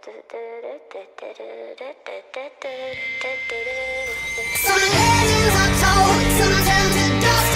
Some legends are told, some turn to dust.